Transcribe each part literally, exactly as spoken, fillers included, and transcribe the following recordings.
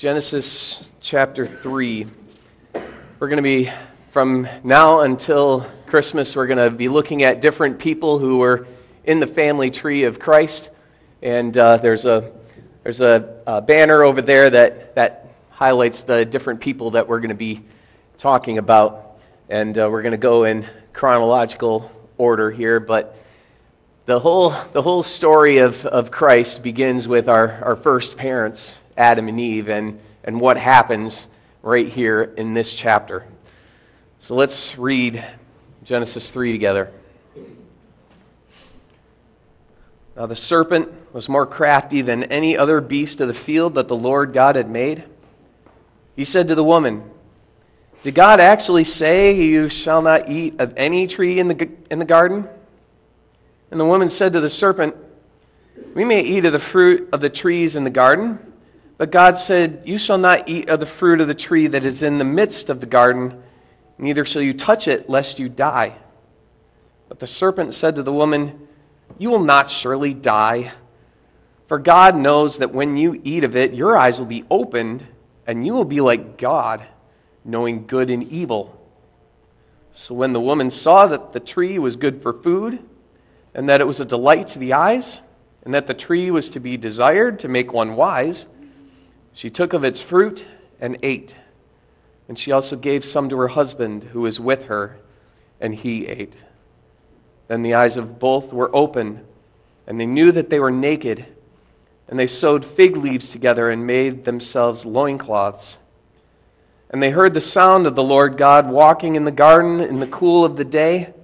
Genesis chapter three. We're going to be, from now until Christmas, we're going to be looking at different people who were in the family tree of Christ. And uh, there's a there's a, a banner over there that, that highlights the different people that we're going to be talking about. And uh, we're going to go in chronological order here, but the whole the whole story of, of Christ begins with our, our first parents, Adam and Eve, and, and what happens right here in this chapter. So let's read Genesis three together. Now the serpent was more crafty than any other beast of the field that the Lord God had made. He said to the woman, "Did God actually say, 'You shall not eat of any tree in the in the garden?'" And the woman said to the serpent, "We may eat of the fruit of the trees in the garden, but God said, 'You shall not eat of the fruit of the tree that is in the midst of the garden, neither shall you touch it, lest you die.'" But the serpent said to the woman, "You will not surely die, for God knows that when you eat of it, your eyes will be opened, and you will be like God, knowing good and evil." So when the woman saw that the tree was good for food, and that it was a delight to the eyes, and that the tree was to be desired to make one wise, she took of its fruit and ate, and she also gave some to her husband who was with her, and he ate. Then the eyes of both were open, and they knew that they were naked, and they sewed fig leaves together and made themselves loincloths. And they heard the sound of the Lord God walking in the garden in the cool of the day,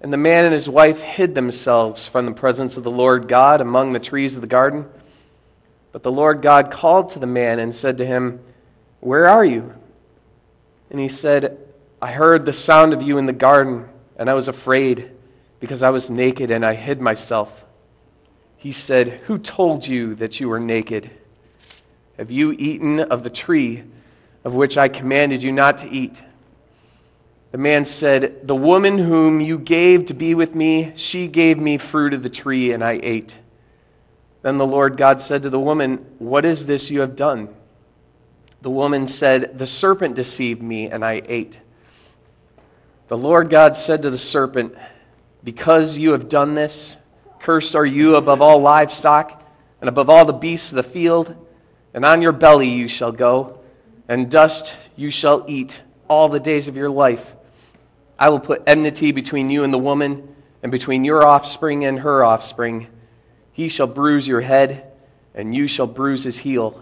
and the man and his wife hid themselves from the presence of the Lord God among the trees of the garden. But the Lord God called to the man and said to him, "Where are you?" And he said, "I heard the sound of you in the garden, and I was afraid, because I was naked and I hid myself." He said, "Who told you that you were naked? Have you eaten of the tree of which I commanded you not to eat?" The man said, "The woman whom you gave to be with me, she gave me fruit of the tree, and I ate." Then the Lord God said to the woman, "What is this you have done?" The woman said, "The serpent deceived me, and I ate." The Lord God said to the serpent, "Because you have done this, cursed are you above all livestock, and above all the beasts of the field, and on your belly you shall go, and dust you shall eat all the days of your life. I will put enmity between you and the woman, and between your offspring and her offspring. He shall bruise your head, and you shall bruise his heel."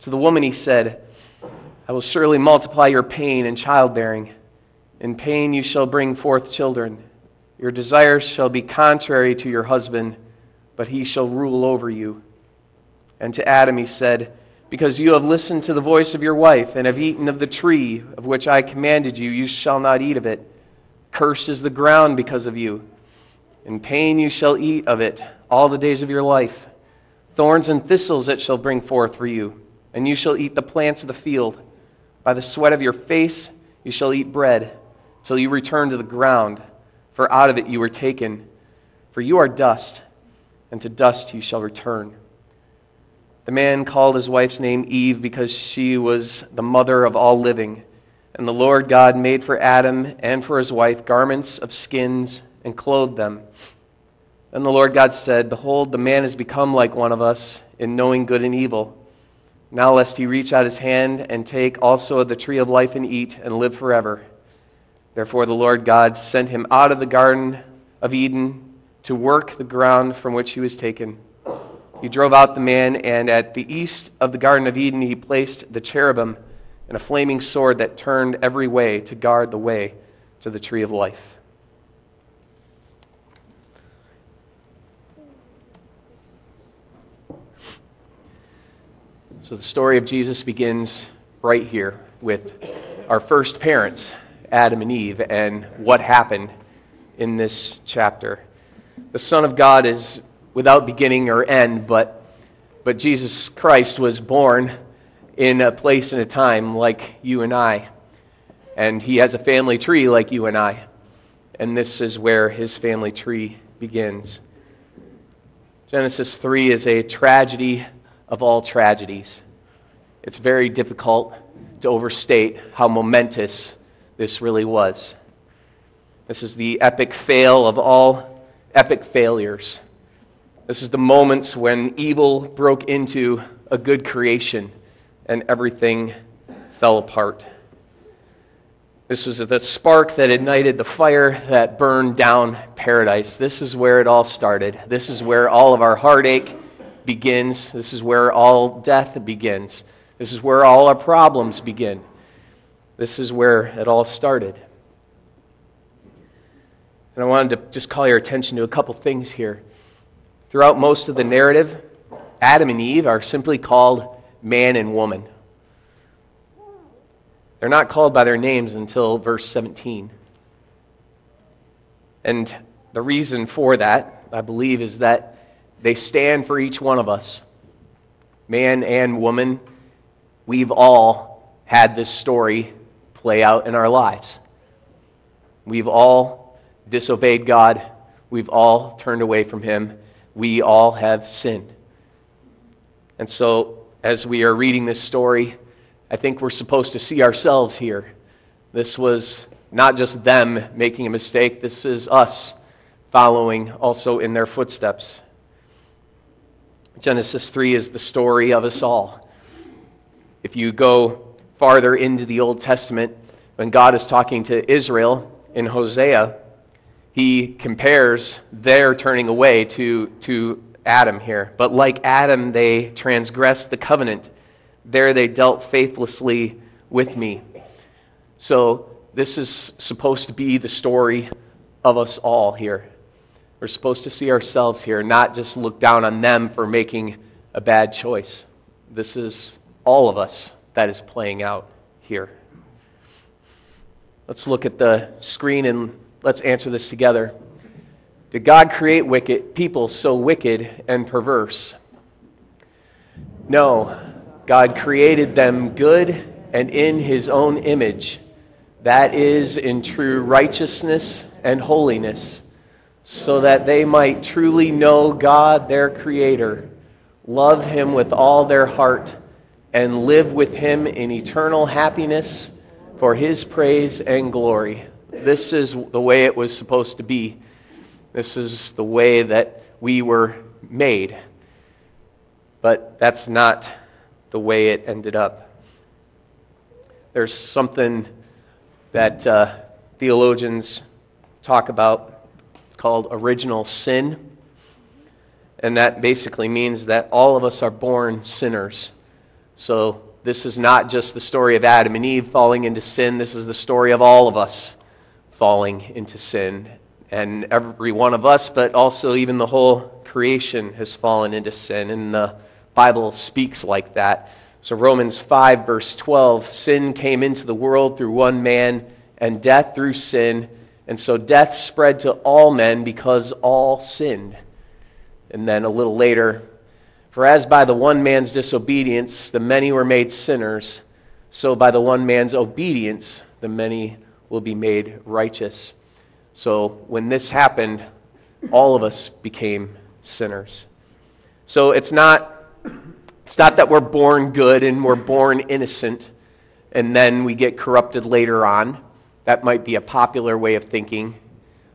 To the woman he said, "I will surely multiply your pain and childbearing. In pain you shall bring forth children. Your desires shall be contrary to your husband, but he shall rule over you." And to Adam he said, "Because you have listened to the voice of your wife, and have eaten of the tree of which I commanded you, you shall not eat of it. Cursed is the ground because of you. In pain you shall eat of it all the days of your life. Thorns and thistles it shall bring forth for you, and you shall eat the plants of the field. By the sweat of your face you shall eat bread, till you return to the ground, for out of it you were taken. For you are dust, and to dust you shall return." The man called his wife's name Eve, because she was the mother of all living. And the Lord God made for Adam and for his wife garments of skins, and clothed them. And the Lord God said, "Behold, the man has become like one of us in knowing good and evil. Now lest he reach out his hand and take also of the tree of life and eat and live forever." Therefore the Lord God sent him out of the garden of Eden to work the ground from which he was taken. He drove out the man, and at the east of the garden of Eden he placed the cherubim and a flaming sword that turned every way to guard the way to the tree of life. So the story of Jesus begins right here with our first parents, Adam and Eve, and what happened in this chapter. The Son of God is without beginning or end, but but Jesus Christ was born in a place and a time like you and I, and he has a family tree like you and I, and this is where his family tree begins. Genesis three is a tragedy of all tragedies. It's very difficult to overstate how momentous this really was. This is the epic fail of all epic failures. This is the moments when evil broke into a good creation and everything fell apart. This was the spark that ignited the fire that burned down paradise. This is where it all started. This is where all of our heartache begins. This is where all death begins. This is where all our problems begin. This is where it all started. And I wanted to just call your attention to a couple things here. Throughout most of the narrative, Adam and Eve are simply called man and woman. They're not called by their names until verse seventeen. And the reason for that, I believe, is that they stand for each one of us. Man and woman, we've all had this story play out in our lives. We've all disobeyed God. We've all turned away from Him. We all have sinned. And so, as we are reading this story, I think we're supposed to see ourselves here. This was not just them making a mistake. This is us following also in their footsteps. Genesis three is the story of us all. If you go farther into the Old Testament, when God is talking to Israel in Hosea, He compares their turning away to, to Adam here. But like Adam, they transgressed the covenant. There they dealt faithlessly with me. So this is supposed to be the story of us all here. We're supposed to see ourselves here, not just look down on them for making a bad choice. This is all of us that is playing out here. Let's look at the screen and let's answer this together. Did God create wicked people so wicked and perverse? No. God created them good and in His own image. That is, in true righteousness and holiness, so that they might truly know God, their Creator, love Him with all their heart, and live with Him in eternal happiness for His praise and glory. This is the way it was supposed to be. This is the way that we were made. But that's not the way it ended up. There's something that uh, theologians talk about called original sin, and that basically means that all of us are born sinners. So this is not just the story of Adam and Eve falling into sin. This is the story of all of us falling into sin, and every one of us, but also even the whole creation has fallen into sin, and the Bible speaks like that. So Romans five, verse twelve, sin came into the world through one man, and death through sin, and so death spread to all men because all sinned. And then a little later, for as by the one man's disobedience the many were made sinners, so by the one man's obedience the many will be made righteous. So when this happened, all of us became sinners. So it's not It's not that we're born good and we're born innocent and then we get corrupted later on. That might be a popular way of thinking,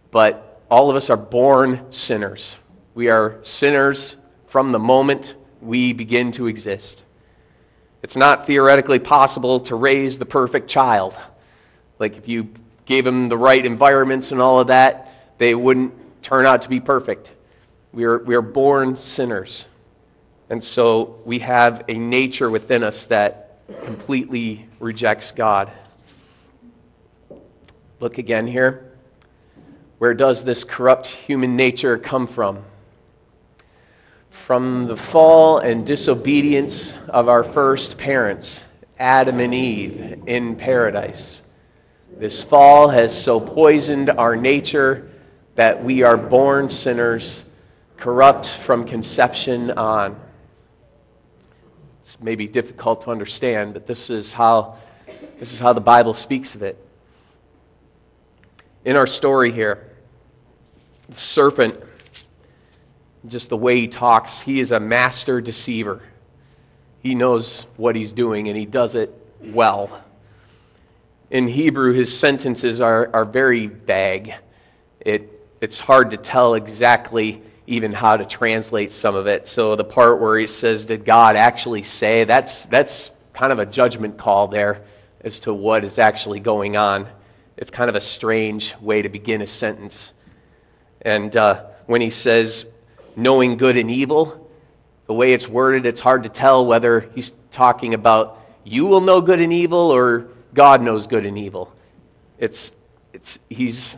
but all of us are born sinners. We are sinners from the moment we begin to exist. It's not theoretically possible to raise the perfect child. Like if you gave them the right environments and all of that, they wouldn't turn out to be perfect. We are, we are born sinners. And so we have a nature within us that completely rejects God. Look again here. Where does this corrupt human nature come from? From the fall and disobedience of our first parents, Adam and Eve, in paradise. This fall has so poisoned our nature that we are born sinners, corrupt from conception on. It's maybe difficult to understand, but this is how this is how the Bible speaks of it. In our story here, the serpent, just the way he talks, he is a master deceiver. He knows what he's doing, and he does it well. In Hebrew, his sentences are, are very vague. It it's hard to tell exactly even how to translate some of it. So the part where he says, did God actually say? That's that's kind of a judgment call there as to what is actually going on. It's kind of a strange way to begin a sentence. And uh, when he says, knowing good and evil, the way it's worded, it's hard to tell whether he's talking about you will know good and evil or God knows good and evil. It's it's he's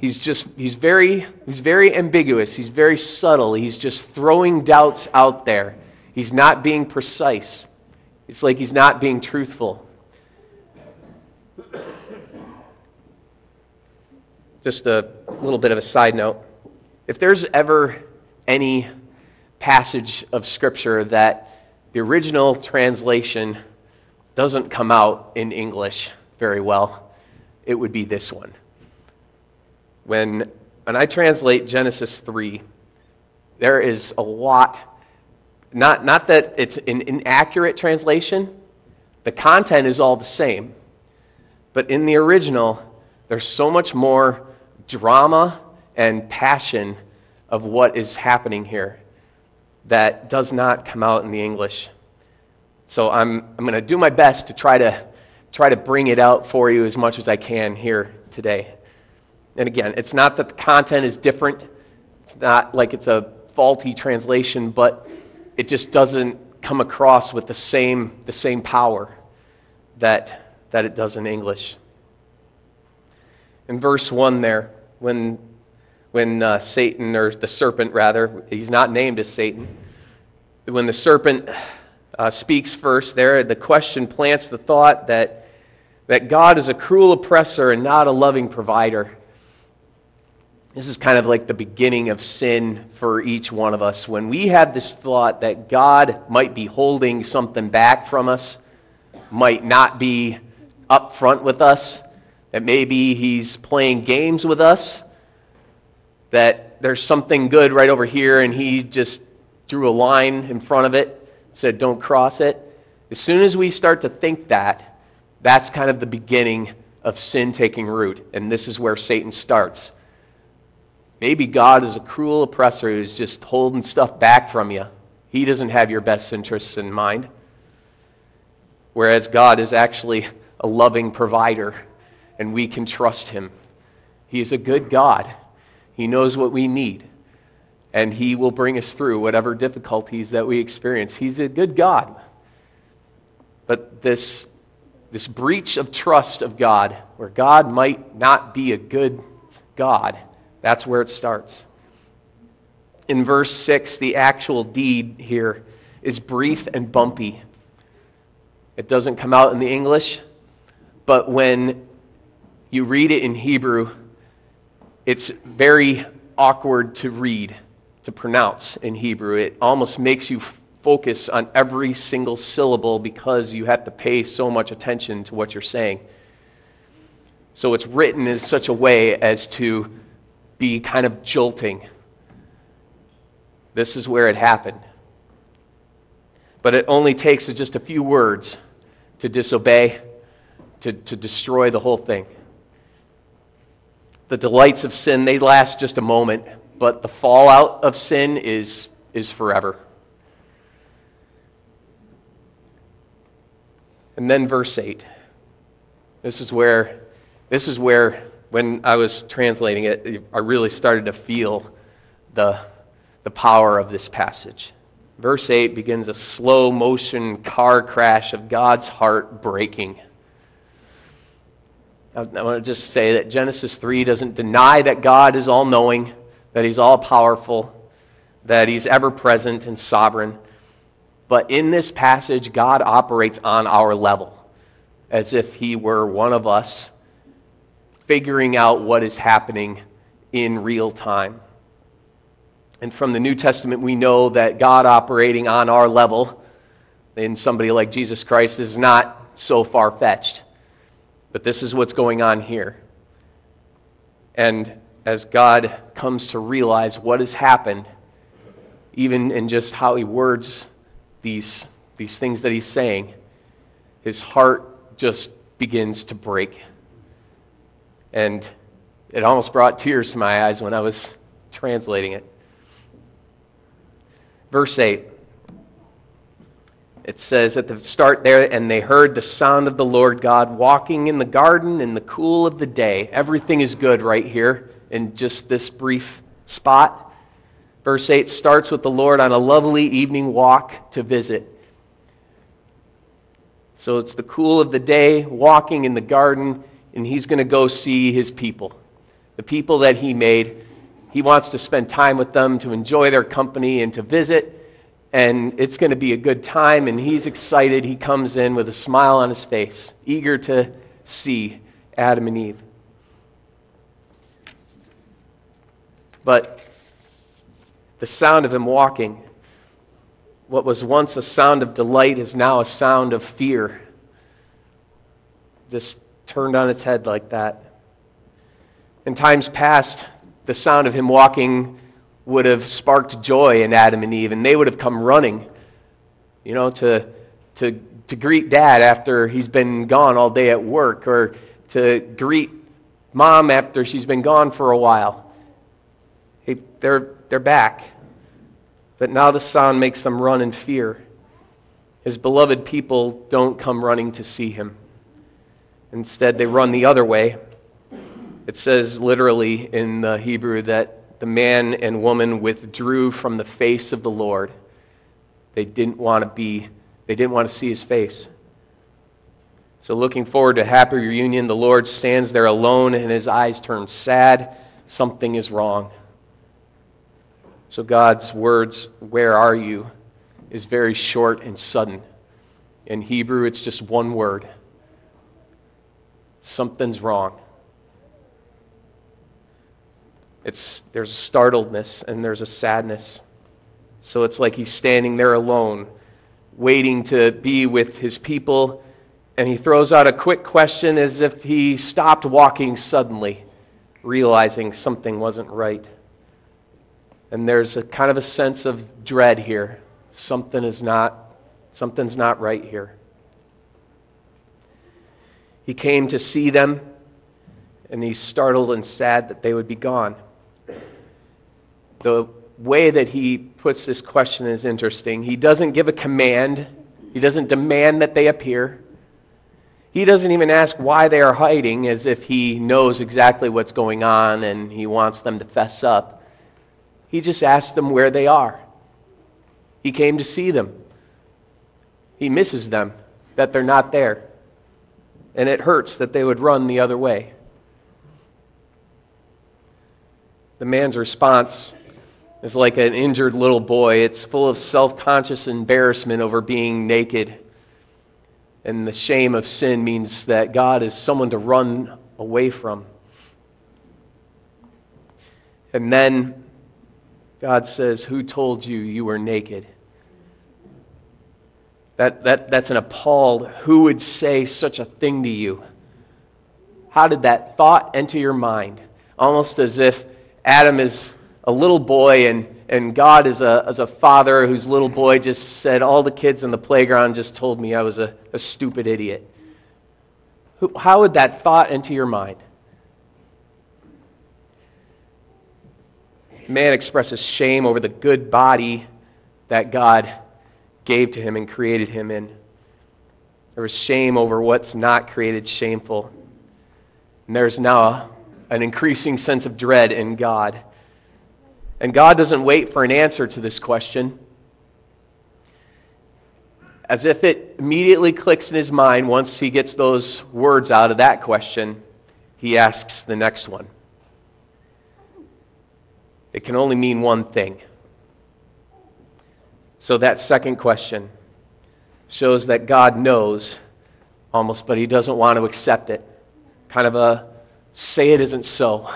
he's just he's very he's very ambiguous. He's very subtle. He's just throwing doubts out there. He's not being precise. It's like he's not being truthful. Just a little bit of a side note. If there's ever any passage of Scripture that the original translation doesn't come out in English very well, it would be this one. When, when I translate Genesis three, there is a lot, not, not that it's an inaccurate translation, the content is all the same, but in the original, there's so much more drama and passion of what is happening here that does not come out in the English. So I'm I'm going to do my best to try to try to bring it out for you as much as I can here today. And again, it's not that the content is different. It's not like it's a faulty translation, but it just doesn't come across with the same the same power that that it does in English. In verse one there, when when uh, Satan, or the serpent rather, he's not named as Satan, when the serpent uh, speaks first there, the question plants the thought that, that God is a cruel oppressor and not a loving provider. This is kind of like the beginning of sin for each one of us. When we have this thought that God might be holding something back from us, might not be up front with us, that maybe he's playing games with us, that there's something good right over here and he just drew a line in front of it, said don't cross it. As soon as we start to think that, that's kind of the beginning of sin taking root, and this is where Satan starts. Maybe God is a cruel oppressor who's just holding stuff back from you. He doesn't have your best interests in mind, whereas God is actually a loving provider and we can trust him. He is a good God. He knows what we need, and he will bring us through whatever difficulties that we experience. He's a good God. But this, this breach of trust of God, where God might not be a good God, that's where it starts. In verse six, the actual deed here is brief and bumpy. It doesn't come out in the English, but when you read it in Hebrew, it's very awkward to read, to pronounce in Hebrew. It almost makes you focus on every single syllable because you have to pay so much attention to what you're saying. So it's written in such a way as to be kind of jolting. This is where it happened. But it only takes just a few words to disobey, to, to destroy the whole thing. The delights of sin, they last just a moment, but the fallout of sin is, is forever. And then verse eight. This is where, this is where when I was translating it, I really started to feel the, the power of this passage. Verse eight begins a slow motion car crash of God's heart breaking. I want to just say that Genesis three doesn't deny that God is all-knowing, that he's all-powerful, that he's ever-present and sovereign. But in this passage, God operates on our level, as if he were one of us, figuring out what is happening in real time. And from the New Testament, we know that God operating on our level in somebody like Jesus Christ is not so far-fetched. But this is what's going on here. And as God comes to realize what has happened, even in just how he words these these things that he's saying, his heart just begins to break. And it almost brought tears to my eyes when I was translating it. Verse eight, it says at the start there, and they heard the sound of the Lord God walking in the garden in the cool of the day. Everything is good right here in just this brief spot. Verse eight starts with the Lord on a lovely evening walk to visit. So it's the cool of the day, walking in the garden, and he's going to go see his people, the people that he made. He wants to spend time with them, to enjoy their company and to visit. And it's going to be a good time, and he's excited. He comes in with a smile on his face, eager to see Adam and Eve. But the sound of him walking, what was once a sound of delight is now a sound of fear. Just turned on its head like that. In times past, the sound of him walking would have sparked joy in Adam and Eve, and they would have come running, you know, to to to greet dad after he's been gone all day at work, or to greet mom after she's been gone for a while. Hey, they're they're back. But now the sound makes them run in fear. His beloved people don't come running to see him. Instead, they run the other way. It says literally in the Hebrew that the man and woman withdrew from the face of the Lord. They didn't want to be, they didn't want to see his face. So looking forward to happy reunion, the Lord stands there alone and his eyes turn sad. Something is wrong. So God's words, "Where are you?" is very short and sudden. In Hebrew, it's just one word. Something's wrong. It's, there's a startledness and there's a sadness. So it's like he's standing there alone, waiting to be with his people, and he throws out a quick question as if he stopped walking suddenly, realizing something wasn't right. And there's a kind of a sense of dread here. Something is not, something's not right here. He came to see them, and he's startled and sad that they would be gone. The way that he puts this question is interesting. He doesn't give a command. He doesn't demand that they appear. He doesn't even ask why they are hiding, as if he knows exactly what's going on and he wants them to fess up. He just asks them where they are. He came to see them. He misses them, that they're not there. And it hurts that they would run the other way. The man's response is like an injured little boy. It's full of self-conscious embarrassment over being naked. And the shame of sin means that God is someone to run away from. And then God says, "Who told you you were naked?" That, that, that's an appalled, who would say such a thing to you? How did that thought enter your mind? Almost as if Adam is a little boy, and, and God is a, is a father whose little boy just said, all the kids in the playground just told me I was a, a stupid idiot. Who, how would that thought enter your mind? Man expresses shame over the good body that God gave to him and created him in. There was shame over what's not created shameful. And there's now a an increasing sense of dread in God. And God doesn't wait for an answer to this question. As if it immediately clicks in his mind, once he gets those words out of that question, he asks the next one. It can only mean one thing. So that second question shows that God knows almost, but he doesn't want to accept it. Kind of a say it isn't so.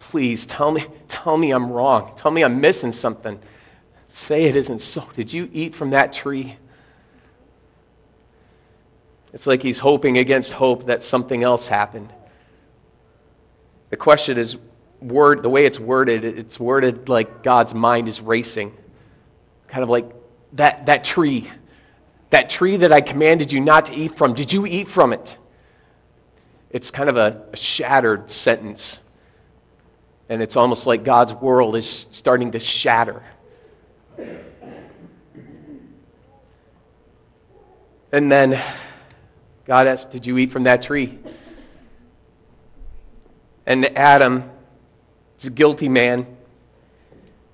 Please tell me, tell me I'm wrong. Tell me I'm missing something. Say it isn't so. Did you eat from that tree? It's like he's hoping against hope that something else happened. The question is word, the way it's worded, it's worded like God's mind is racing. Kind of like that, that tree, that tree that I commanded you not to eat from, did you eat from it? It's kind of a, a shattered sentence. And it's almost like God's world is starting to shatter. And then God asked, did you eat from that tree? And Adam is a guilty man.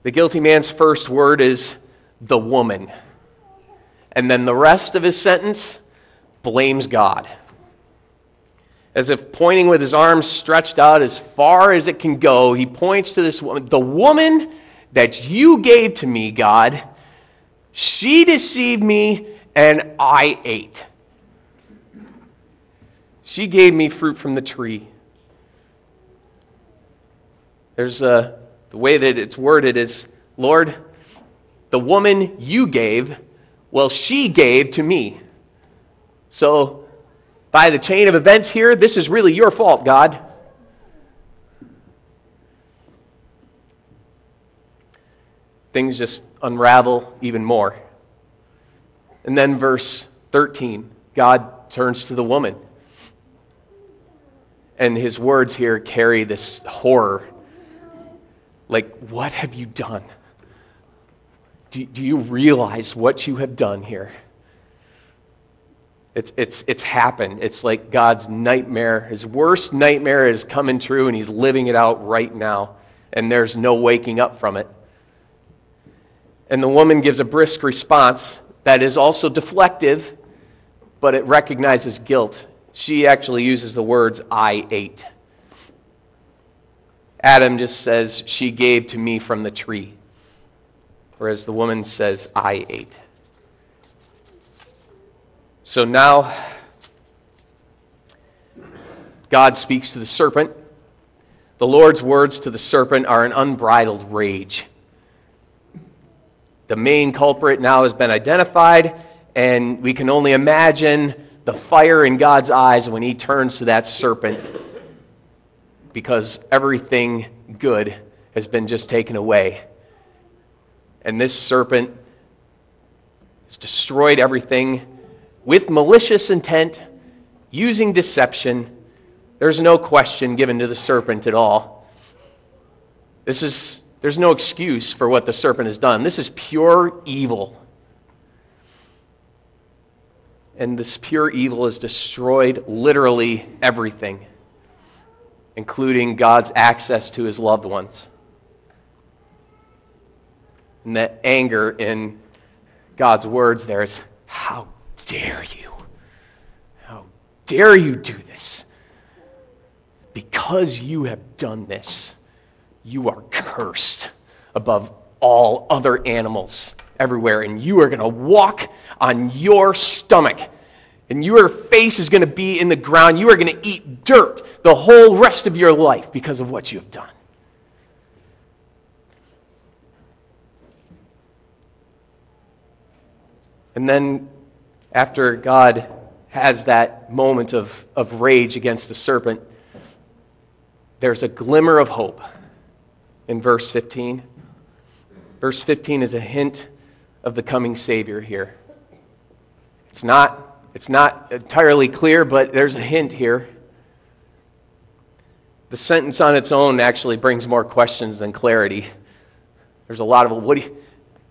The guilty man's first word is the woman. And then the rest of his sentence blames God. As if pointing with his arms stretched out as far as it can go, he points to this woman. The woman that you gave to me, God, she deceived me and I ate. She gave me fruit from the tree. There's a, the way that it's worded is, Lord, the woman you gave, well, she gave to me. So, by the chain of events here, this is really your fault, God. Things just unravel even more. And then verse thirteen, God turns to the woman. And his words here carry this horror. Like, what have you done? Do, do you realize what you have done here? It's, it's, it's happened. It's like God's nightmare. His worst nightmare is coming true, and he's living it out right now. And there's no waking up from it. And the woman gives a brisk response that is also deflective, but it recognizes guilt. She actually uses the words, I ate. Adam just says, she gave to me from the tree. Whereas the woman says, I ate. So now, God speaks to the serpent. The Lord's words to the serpent are an unbridled rage. The main culprit now has been identified, and we can only imagine the fire in God's eyes when he turns to that serpent, because everything good has been just taken away. And this serpent has destroyed everything with malicious intent, using deception. There's no question given to the serpent at all. This is, there's no excuse for what the serpent has done. This is pure evil. And this pure evil has destroyed literally everything, including God's access to his loved ones. And that anger in God's words there is, how dare you? How dare you do this? Because you have done this, you are cursed above all other animals everywhere, and you are going to walk on your stomach, and your face is going to be in the ground. You are going to eat dirt the whole rest of your life because of what you have done. And then after God has that moment of, of rage against the serpent, there's a glimmer of hope in verse fifteen. Verse fifteen is a hint of the coming Savior here. It's not, it's not entirely clear, but there's a hint here. The sentence on its own actually brings more questions than clarity. There's a lot of, what do you...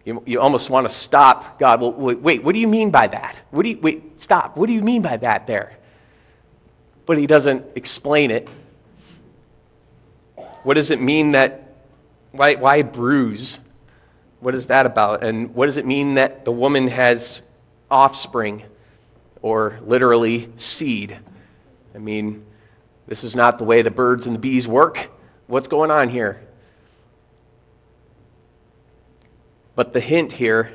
You, you almost want to stop God. Well, wait, what do you mean by that? What do you, wait, stop. What do you mean by that there? But he doesn't explain it. What does it mean that, why, why bruise? What is that about? And what does it mean that the woman has offspring, or literally seed? I mean, this is not the way the birds and the bees work. What's going on here? But the hint here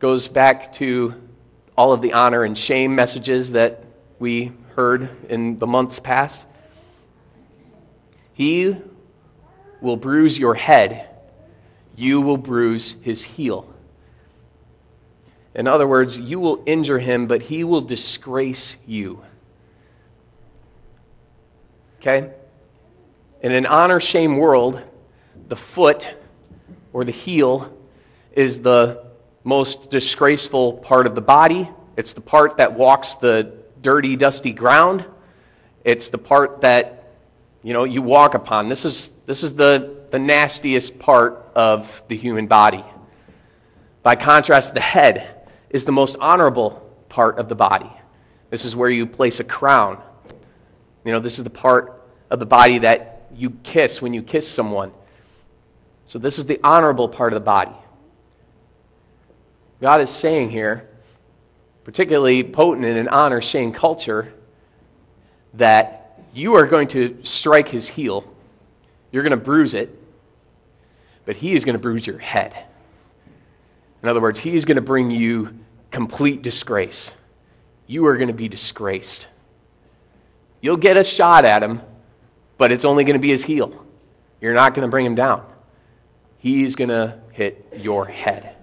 goes back to all of the honor and shame messages that we heard in the months past. He will bruise your head, you will bruise his heel. In other words, you will injure him, but he will disgrace you. Okay? In an honor-shame world, the foot, or the heel, is the most disgraceful part of the body. It's the part that walks the dirty, dusty ground. It's the part that, you know, you walk upon. This is this is the, the nastiest part of the human body. By contrast, the head is the most honorable part of the body. This is where you place a crown. You know, this is the part of the body that you kiss when you kiss someone. So this is the honorable part of the body. God is saying here, particularly potent in an honor-shame culture, that you are going to strike his heel. You're going to bruise it, but he is going to bruise your head. In other words, he is going to bring you complete disgrace. You are going to be disgraced. You'll get a shot at him, but it's only going to be his heel. You're not going to bring him down. He's going to hit your head.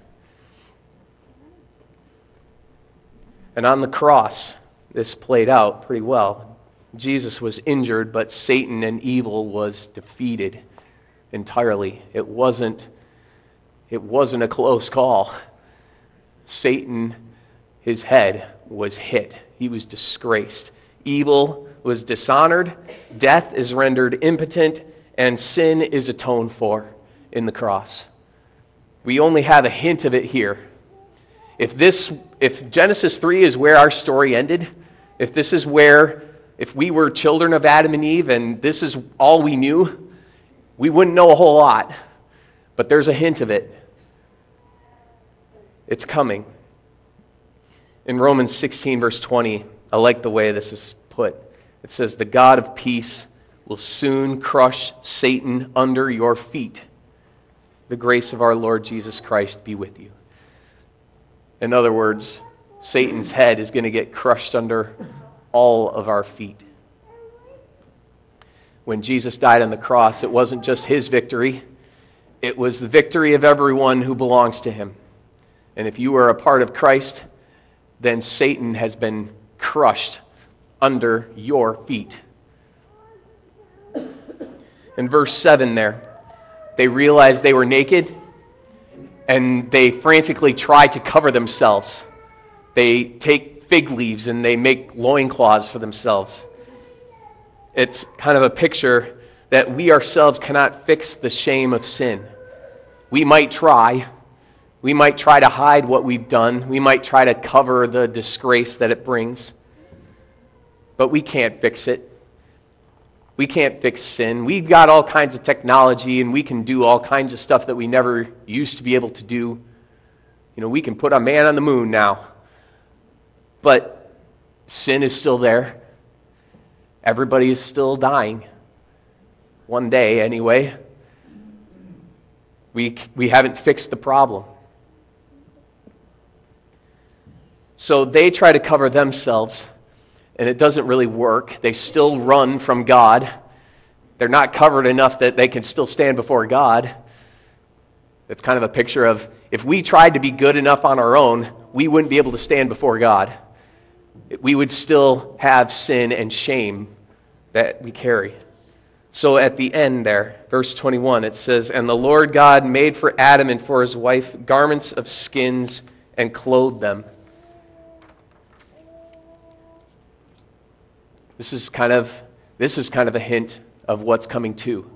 And on the cross, this played out pretty well. Jesus was injured, but Satan and evil was defeated entirely. It wasn't, it wasn't a close call. Satan, his head was hit. He was disgraced. Evil was dishonored. Death is rendered impotent, and sin is atoned for in the cross. We only have a hint of it here. If this, if Genesis three is where our story ended, if this is where, if we were children of Adam and Eve and this is all we knew, we wouldn't know a whole lot. But there's a hint of it. It's coming. In Romans sixteen, verse twenty, I like the way this is put. It says, "The God of peace will soon crush Satan under your feet. The grace of our Lord Jesus Christ be with you." In other words, Satan's head is going to get crushed under all of our feet. When Jesus died on the cross, it wasn't just his victory. It was the victory of everyone who belongs to him. And if you are a part of Christ, then Satan has been crushed under your feet. In verse seven there, they realized they were naked, and they frantically try to cover themselves. They take fig leaves and they make loincloths for themselves. It's kind of a picture that we ourselves cannot fix the shame of sin. We might try. We might try to hide what we've done. We might try to cover the disgrace that it brings. But we can't fix it. We can't fix sin. We've got all kinds of technology, and we can do all kinds of stuff that we never used to be able to do. You know, we can put a man on the moon now. But sin is still there. Everybody is still dying. One day, anyway. We, we haven't fixed the problem. So they try to cover themselves, and it doesn't really work. They still run from God. They're not covered enough that they can still stand before God. It's kind of a picture of, if we tried to be good enough on our own, we wouldn't be able to stand before God. We would still have sin and shame that we carry. So at the end there, verse twenty-one, it says, "And the Lord God made for Adam and for his wife garments of skins and clothed them." This is kind of this is kind of a hint of what's coming too.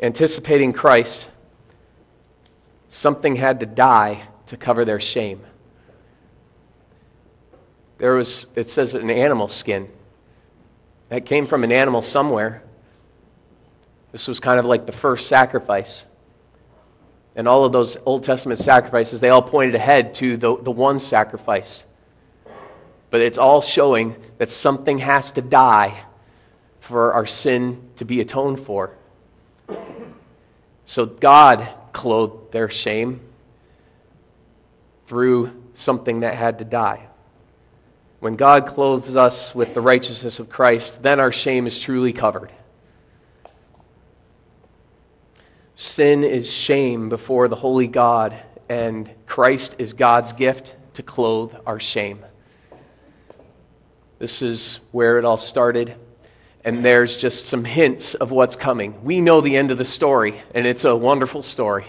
Anticipating Christ, something had to die to cover their shame. There was, it says, an animal skin. That came from an animal somewhere. This was kind of like the first sacrifice. And all of those Old Testament sacrifices, they all pointed ahead to the, the one sacrifice. But it's all showing that something has to die for our sin to be atoned for. So God clothed their shame through something that had to die. When God clothes us with the righteousness of Christ, then our shame is truly covered. Sin is shame before the holy God, and Christ is God's gift to clothe our shame. This is where it all started, and there's just some hints of what's coming. We know the end of the story, and it's a wonderful story.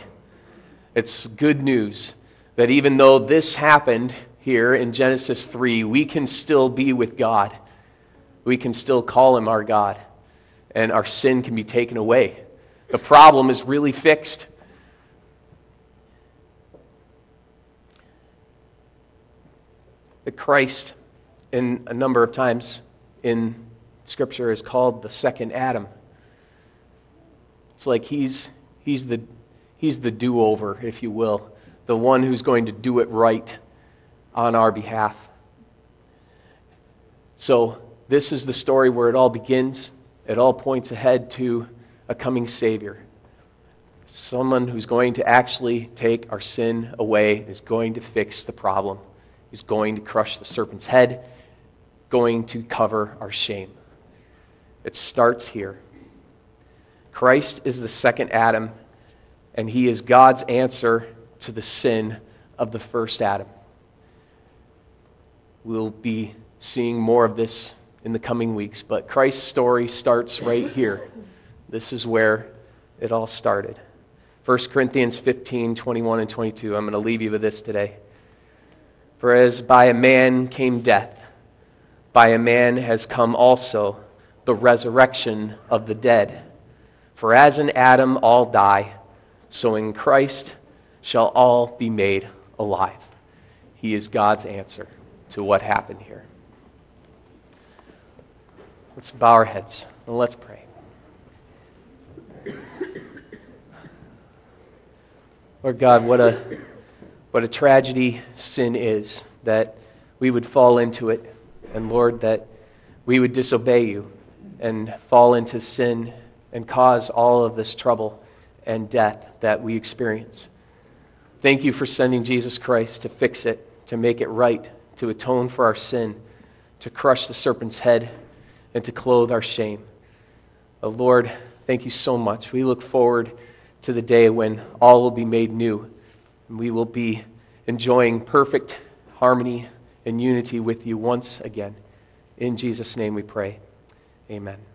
It's good news, that even though this happened here in Genesis three, we can still be with God. We can still call Him our God, and our sin can be taken away. The problem is really fixed. That Christ, in a number of times in Scripture, is called the second Adam. It's like he's he's the he's the do-over, if you will, the one who's going to do it right on our behalf. So this is the story where it all begins. It all points ahead to a coming Savior, someone who's going to actually take our sin away, is going to fix the problem. He's going to crush the serpent's head, going to cover our shame. It starts here. Christ is the second Adam, and He is God's answer to the sin of the first Adam. We'll be seeing more of this in the coming weeks, but Christ's story starts right here. This is where it all started. First Corinthians fifteen, twenty-one and twenty-two. I'm going to leave you with this today. For as by a man came death, by a man has come also the resurrection of the dead. For as in Adam all die, so in Christ shall all be made alive. He is God's answer to what happened here. Let's bow our heads and let's pray. Lord God, what a... What a tragedy sin is, that we would fall into it, and Lord, that we would disobey You and fall into sin and cause all of this trouble and death that we experience. Thank You for sending Jesus Christ to fix it, to make it right, to atone for our sin, to crush the serpent's head, and to clothe our shame. Oh, Lord, thank You so much. We look forward to the day when all will be made new. We will be enjoying perfect harmony and unity with You once again. In Jesus' name we pray. Amen.